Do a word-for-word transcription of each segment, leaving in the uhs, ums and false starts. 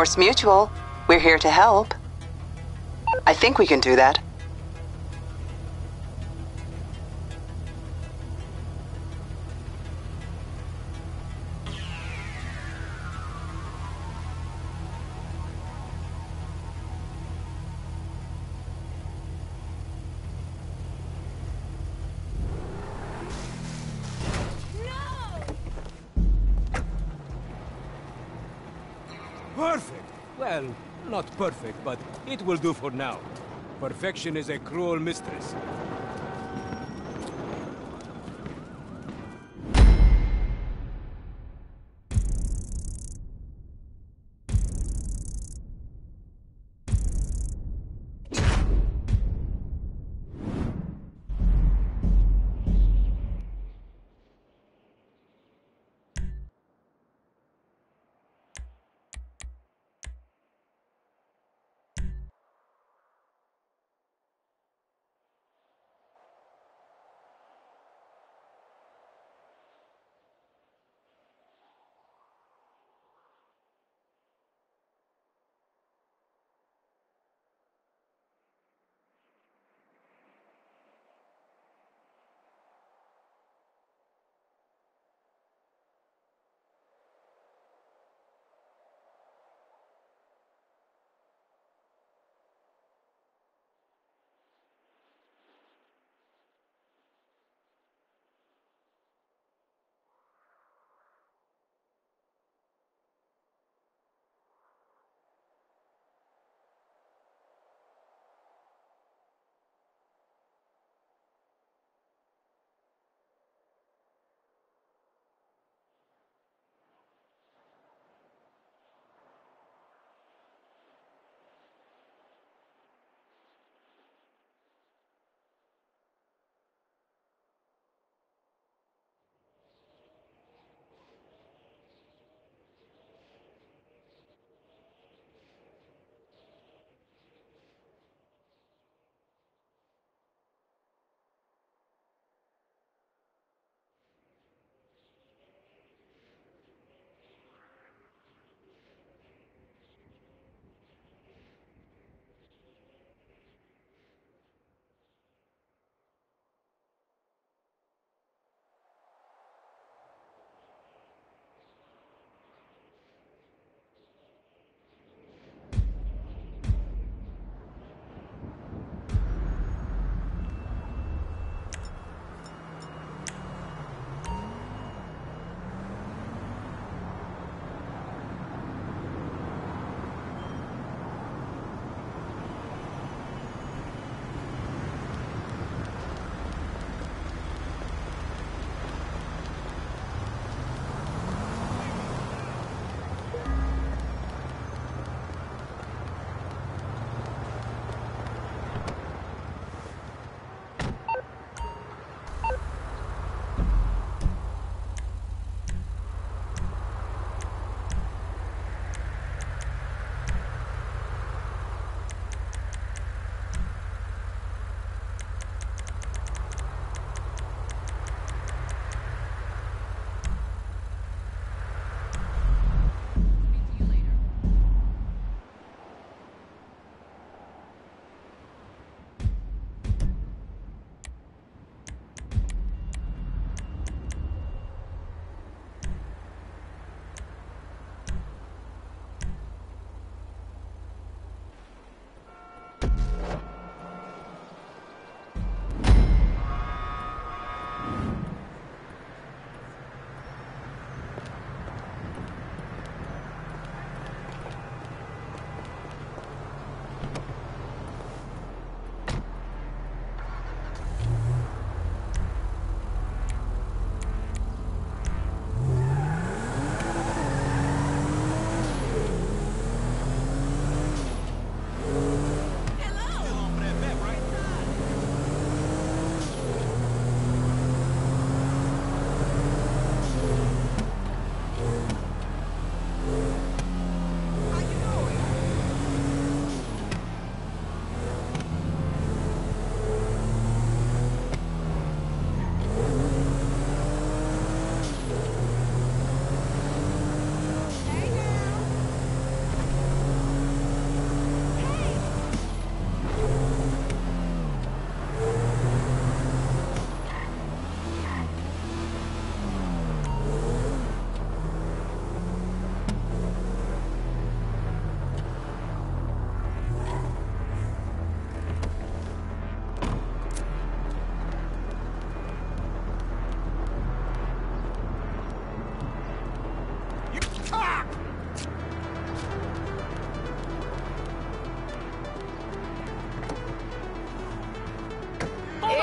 Morse Mutual. We're here to help. I think we can do that. Perfect! Well, not perfect, but it will do for now. Perfection is a cruel mistress.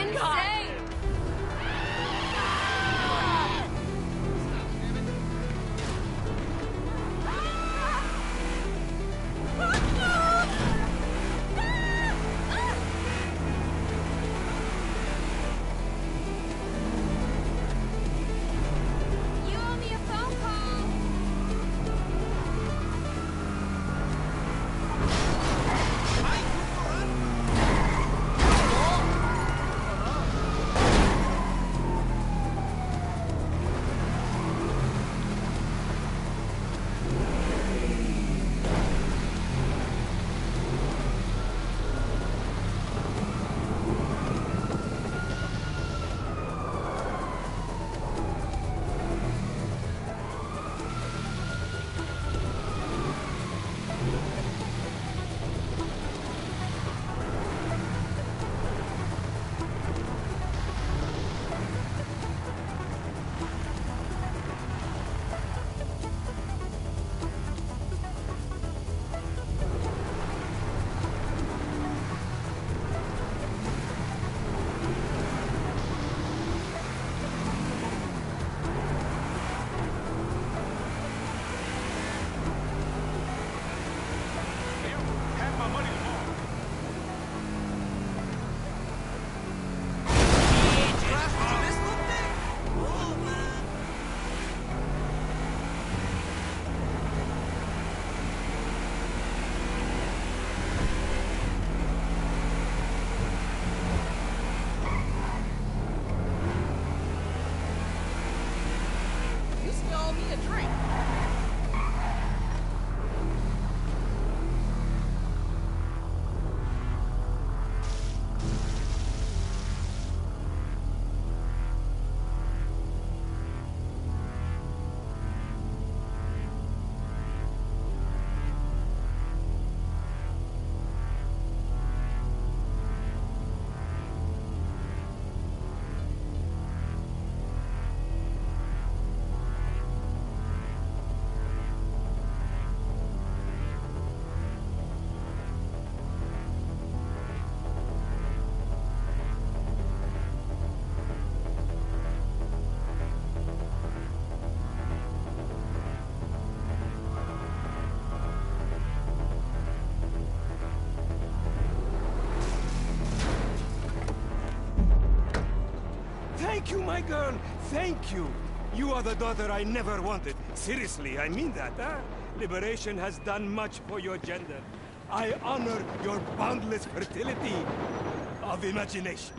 insane! God. Thank you, my girl! Thank you! You are the daughter I never wanted. Seriously, I mean that, huh? Liberation has done much for your gender. I honor your boundless fertility of imagination.